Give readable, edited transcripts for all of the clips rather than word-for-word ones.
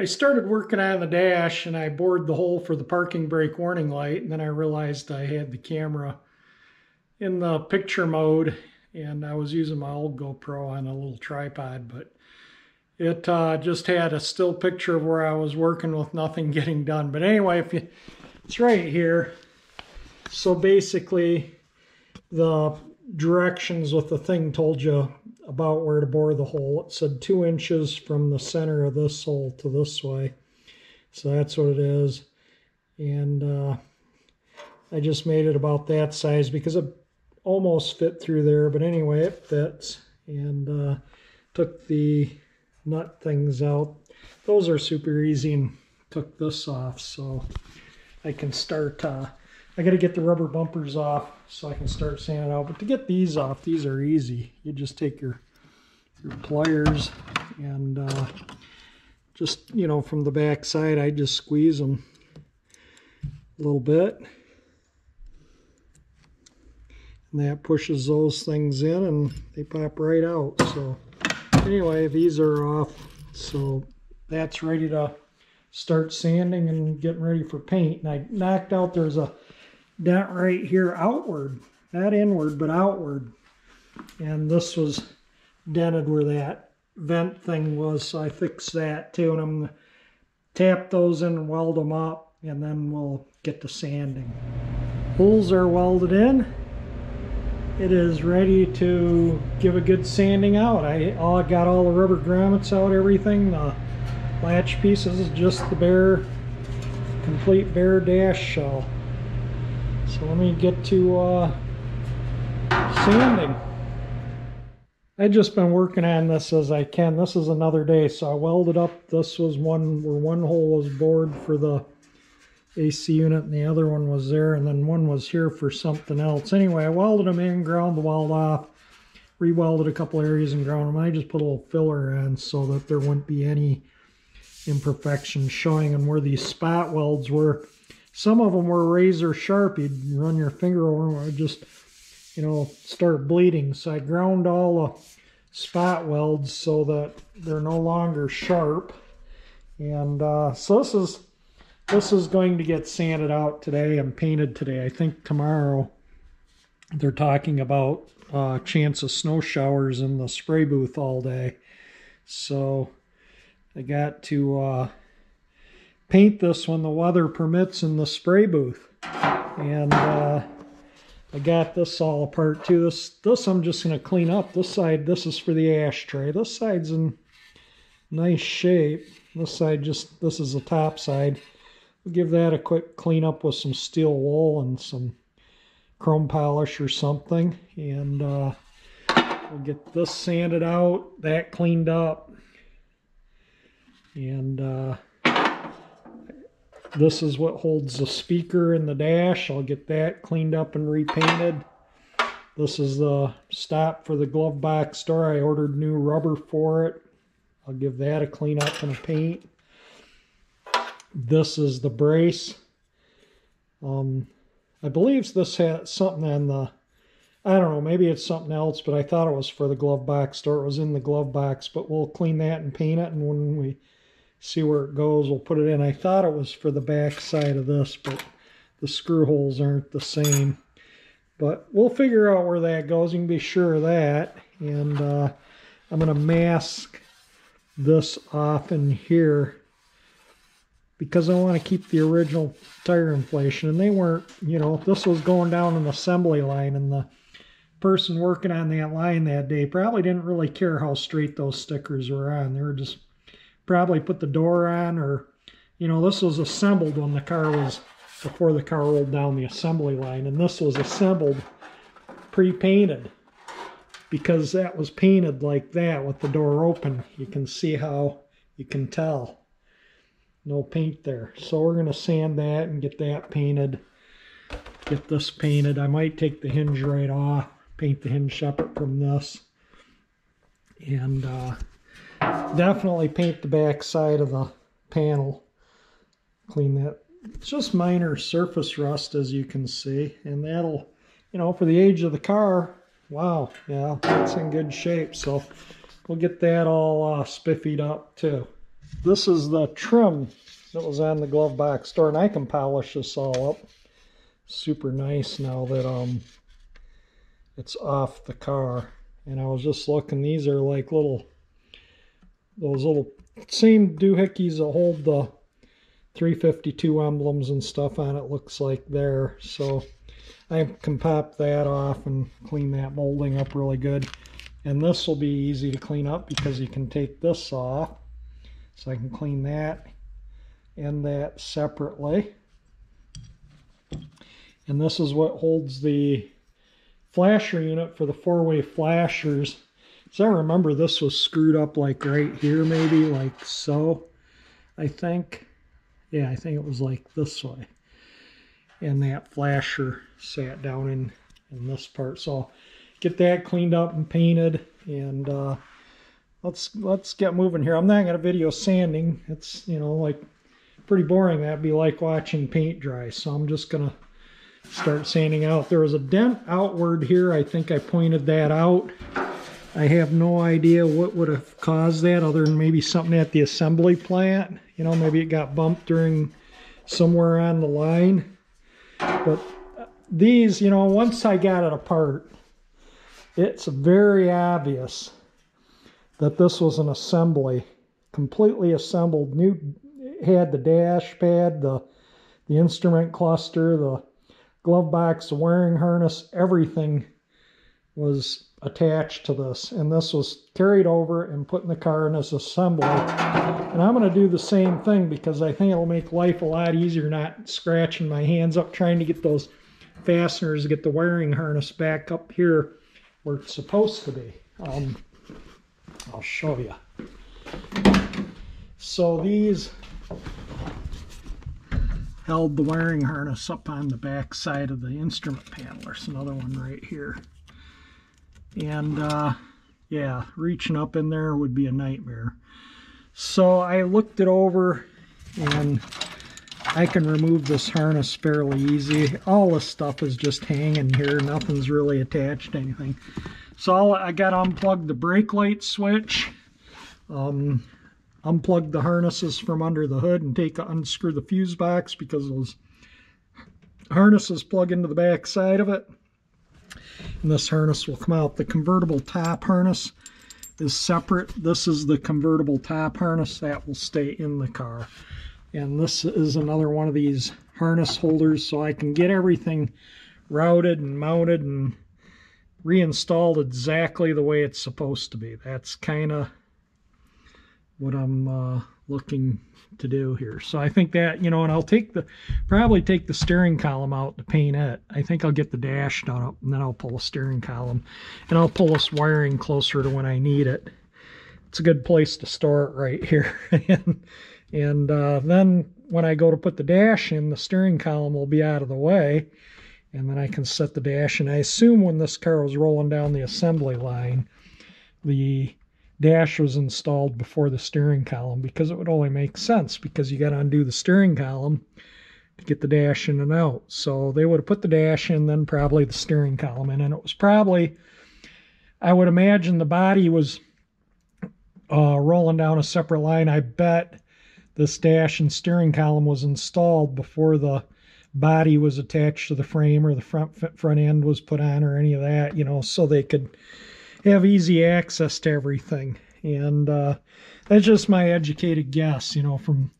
I started working on the dash and I bored the hole for the parking brake warning light, and then I realized I had the camera in the picture mode and I was using my old GoPro on a little tripod, but it just had a still picture of where I was working with nothing getting done. But anyway, if you, it's right here. So basically the directions with the thing told you about where to bore the hole. It said 2 inches from the center of this hole to this way. So that's what it is. And I just made it about that size because it almost fit through there. But anyway, it fits. And took the nut things out. Those are super easy, and took this off so I can start. I got to get the rubber bumpers off so I can start sanding out. But to get these off, these are easy. You just take your pliers and just, you know, from the back side, I just squeeze them a little bit. And that pushes those things in and they pop right out. So anyway, these are off. So that's ready to start sanding and getting ready for paint. And I knocked out, there's a dent right here outward, not inward, but outward. And this was dented where that vent thing was, so I fixed that too. And I'm gonna tap those in and weld them up, and then we'll get to sanding. Holes are welded in. It is ready to give a good sanding out. I got all the rubber grommets out, everything. The latch pieces is just the bare, complete bare dash shell. So let me get to sanding. I've just been working on this as I can. This is another day, so I welded up. This was one where one hole was bored for the AC unit and the other one was there, and then one was here for something else. Anyway, I welded them in, ground the weld off, re-welded a couple areas and ground them. I just put a little filler on so that there wouldn't be any imperfections showing, and where these spot welds were, some of them were razor sharp. You'd run your finger over them and just, you know, start bleeding. So I ground all the spot welds so that they're no longer sharp. And so this is going to get sanded out today and painted today. I think tomorrow they're talking about chance of snow showers in the spray booth all day. So I got to paint this when the weather permits in the spray booth. And I got this all apart too. This I'm just going to clean up. This side, this is for the ashtray. This side's in nice shape. This side just, this is the top side. Give that a quick clean up with some steel wool and some chrome polish or something, and we'll get this sanded out, that cleaned up, and this is what holds the speaker in the dash. I'll get that cleaned up and repainted. This is the stop for the glove box door. I ordered new rubber for it. I'll give that a clean up and a paint. This is the brace. I believe this had something on the, I don't know, maybe it's something else, but I thought it was for the glove box store. It was in the glove box, but we'll clean that and paint it, and when we see where it goes, we'll put it in. I thought it was for the back side of this, but the screw holes aren't the same. But we'll figure out where that goes. You can be sure of that. And I'm going to mask this off in here, because I want to keep the original tire inflation. And they weren't, you know, this was going down an assembly line, and the person working on that line that day probably didn't really care how straight those stickers were on. They were just, probably put the door on, or, you know, this was assembled when the car was, before the car rolled down the assembly line, and this was assembled pre-painted, because that was painted like that with the door open. You can see how, you can tell. No paint there. So we're going to sand that and get that painted. Get this painted. I might take the hinge right off. Paint the hinge separate from this. And definitely paint the back side of the panel. Clean that. It's just minor surface rust, as you can see. And that'll, you know, for the age of the car, wow, yeah, it's in good shape. So we'll get that all spiffied up too. This is the trim that was on the glove box store, and I can polish this all up super nice now that it's off the car. And I was just looking, these are like little, those little same doohickeys that hold the 352 emblems and stuff on it, looks like there. So I can pop that off and clean that molding up really good. And this will be easy to clean up because you can take this off. So I can clean that and that separately. And this is what holds the flasher unit for the four-way flashers. So I remember this was screwed up like right here, maybe like so, I think. Yeah, I think it was like this way. And that flasher sat down in this part. So get that cleaned up and painted, and let's get moving here. I'm not gonna video sanding. It's, you know, like pretty boring. That'd be like watching paint dry. So I'm just gonna start sanding out. There was a dent outward here. I think I pointed that out. I have no idea what would have caused that, other than maybe something at the assembly plant. You know, maybe it got bumped during somewhere on the line. But these, you know, once I got it apart, it's very obvious that this was an assembly, completely assembled. New, had the dash pad, the instrument cluster, the glove box, the wiring harness, everything was attached to this, and this was carried over and put in the car in this assembly. And I'm going to do the same thing because I think it'll make life a lot easier, not scratching my hands up trying to get those fasteners, get the wiring harness back up here where it's supposed to be. I'll show you. So these held the wiring harness up on the back side of the instrument panel. There's another one right here. And yeah, reaching up in there would be a nightmare. So I looked it over, and I can remove this harness fairly easy. All this stuff is just hanging here. Nothing's really attached to anything. So I got to unplug the brake light switch, unplug the harnesses from under the hood, and unscrew the fuse box because those harnesses plug into the back side of it. And this harness will come out. The convertible top harness is separate. This is the convertible top harness that will stay in the car. And this is another one of these harness holders, so I can get everything routed and mounted and reinstalled exactly the way it's supposed to be. That's kind of what I'm looking to do here. So I think that, you know, and I'll take the, probably take the steering column out to paint it. I think I'll get the dash done up, and then I'll pull a steering column, and I'll pull this wiring closer to when I need it. It's a good place to store it right here. and then when I go to put the dash in, the steering column will be out of the way, and then I can set the dash. And I assume when this car was rolling down the assembly line, the dash was installed before the steering column, because it would only make sense, because you got to undo the steering column to get the dash in and out. So they would have put the dash in, then probably the steering column in, and it was probably, I would imagine the body was rolling down a separate line. I bet this dash and steering column was installed before the body was attached to the frame, or the front end was put on, or any of that, you know, so they could have easy access to everything. And that's just my educated guess, you know, from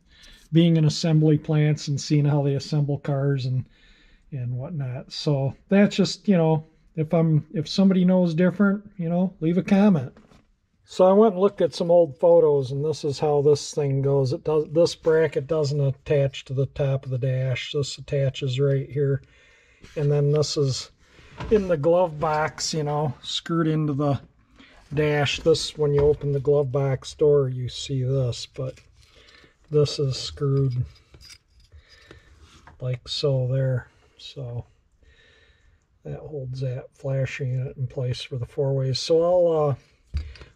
being in assembly plants and seeing how they assemble cars and whatnot. So that's just, you know, if somebody knows different, you know, leave a comment. So I went and looked at some old photos, and this is how this thing goes. It does, this bracket doesn't attach to the top of the dash. This attaches right here, and then this is in the glove box, you know, screwed into the dash. This, when you open the glove box door, you see this, but this is screwed like so there. So that holds that flasher unit in place for the four ways. So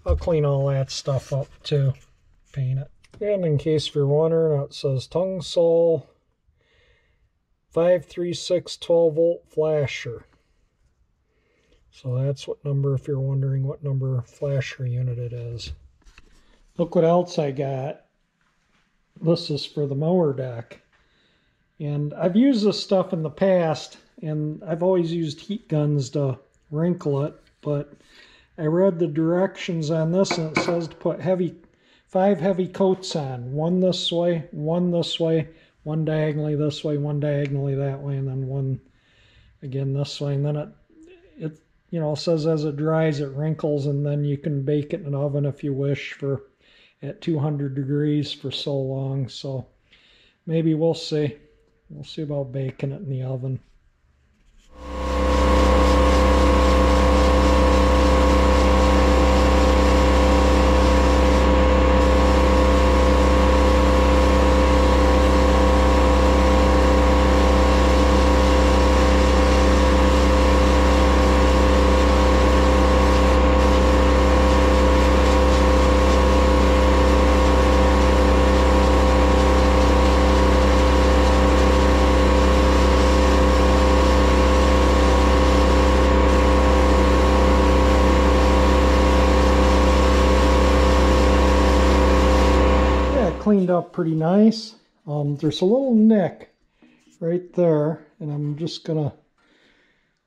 I'll clean all that stuff up too, paint it. And in case you're wondering, it says Tungsol 536 12-volt flasher. So that's what number, if you're wondering what number flasher unit it is. Look what else I got. This is for the mower deck. And I've used this stuff in the past, and I've always used heat guns to wrinkle it, but I read the directions on this, and it says to put five heavy coats on. One this way, one this way, one diagonally this way, one diagonally that way, and then one again this way. And then it you know, says as it dries, it wrinkles, and then you can bake it in an oven if you wish for at 200 degrees for so long. So maybe we'll see. We'll see about baking it in the oven. Cleaned up pretty nice. There's a little nick right there, and I'm just gonna,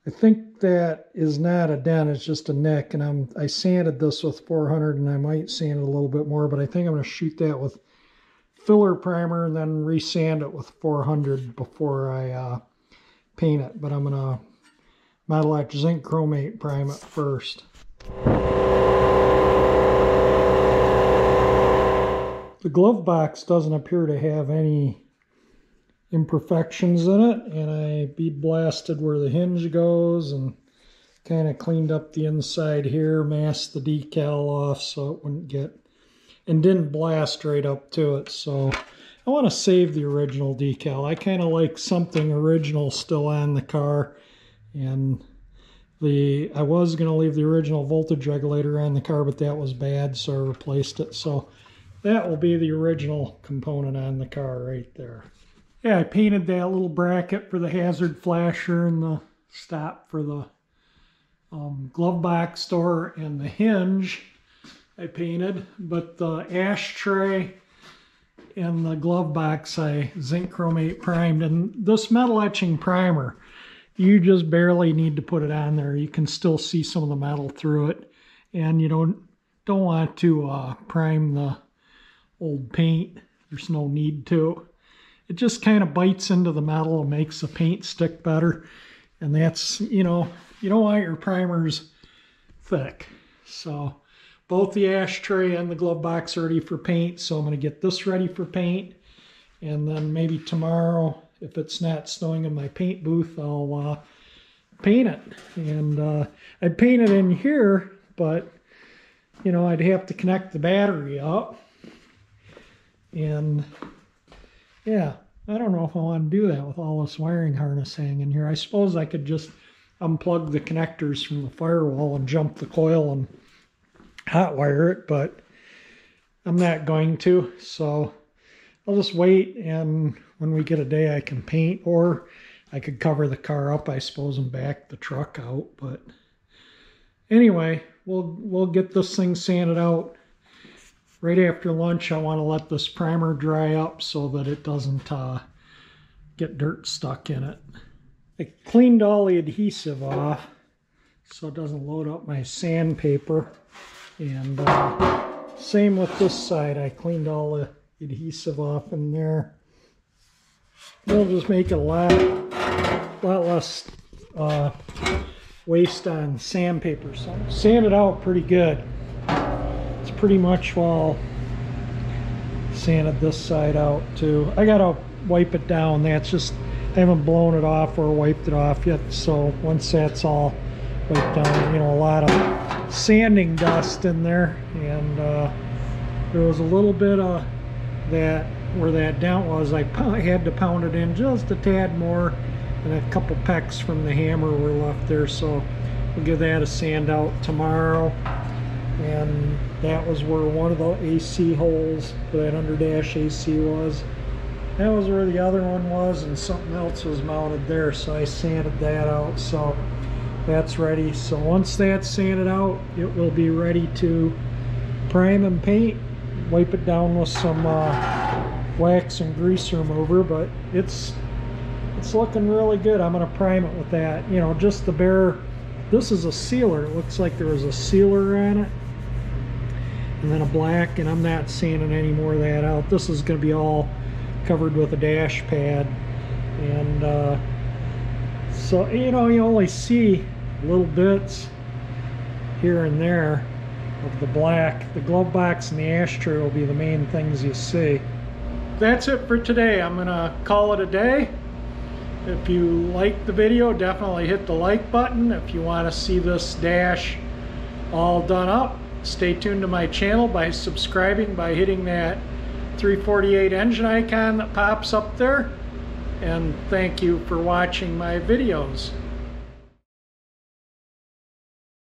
I think that is not a dent, it's just a nick, and I sanded this with 400, and I might sand it a little bit more, but I think I'm gonna shoot that with filler primer and then resand it with 400 before I paint it. But I'm gonna metal etch zinc chromate prime it first. The glove box doesn't appear to have any imperfections in it, and I bead blasted where the hinge goes and kind of cleaned up the inside here, masked the decal off so it wouldn't get, and didn't blast right up to it. So I want to save the original decal. I kind of like something original still on the car, and I was going to leave the original voltage regulator on the car, but that was bad, so I replaced it. So that will be the original component on the car right there. Yeah, I painted that little bracket for the hazard flasher and the stop for the glove box door and the hinge I painted, but the ashtray and the glove box I zinc chromate primed. And this metal etching primer, you just barely need to put it on there. You can still see some of the metal through it, and you don't want to prime the old paint. There's no need to. It just kind of bites into the metal and makes the paint stick better. And that's, you know, you don't want your primers thick. So both the ashtray and the glove box are ready for paint, so I'm going to get this ready for paint, and then maybe tomorrow, if it's not snowing in my paint booth, I'll paint it. And I painted in here, but you know, I'd have to connect the battery up. And yeah, I don't know if I want to do that with all this wiring harness hanging here. I suppose I could just unplug the connectors from the firewall and jump the coil and hot wire it, but I'm not going to. So I'll just wait, and when we get a day I can paint, or I could cover the car up, I suppose, and back the truck out. But anyway, we'll get this thing sanded out. Right after lunch, I want to let this primer dry up so that it doesn't get dirt stuck in it. I cleaned all the adhesive off so it doesn't load up my sandpaper. And same with this side. I cleaned all the adhesive off in there. It'll just make it a lot less waste on sandpaper. So I sanded out pretty good. Pretty much while sanded this side out too. I gotta wipe it down. That's just, I haven't blown it off or wiped it off yet, so once that's all wiped down, you know, a lot of sanding dust in there. And there was a little bit of that where that dent was. I had to pound it in just a tad more, and a couple pecks from the hammer were left there, so we'll give that a sand out tomorrow. And that was where one of the AC holes for that underdash AC was. That was where the other one was, and something else was mounted there, so I sanded that out. So that's ready. So once that's sanded out, it will be ready to prime and paint. Wipe it down with some wax and grease remover, but it's looking really good. I'm going to prime it with that. You know, just the bare, this is a sealer. It looks like there was a sealer on it. And then a black, and I'm not sanding any more of that out. This is going to be all covered with a dash pad. And so, you know, you only see little bits here and there of the black. The glove box and the ashtray will be the main things you see. That's it for today. I'm going to call it a day. If you like the video, definitely hit the like button. If you want to see this dash all done up, stay tuned to my channel by subscribing, by hitting that 348 engine icon that pops up there. And thank you for watching my videos.